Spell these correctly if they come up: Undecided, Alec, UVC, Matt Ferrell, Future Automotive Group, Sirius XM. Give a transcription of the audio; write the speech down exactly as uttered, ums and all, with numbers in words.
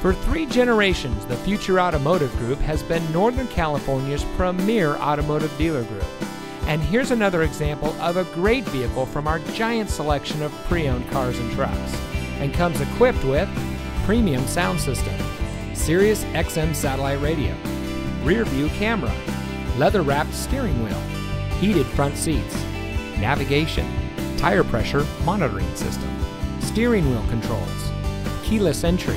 For three generations, the Future Automotive Group has been Northern California's premier automotive dealer group. And here's another example of a great vehicle from our giant selection of pre-owned cars and trucks, and comes equipped with premium sound system, Sirius X M satellite radio, rear view camera, leather-wrapped steering wheel, heated front seats, navigation, tire pressure monitoring system, steering wheel controls, keyless entry,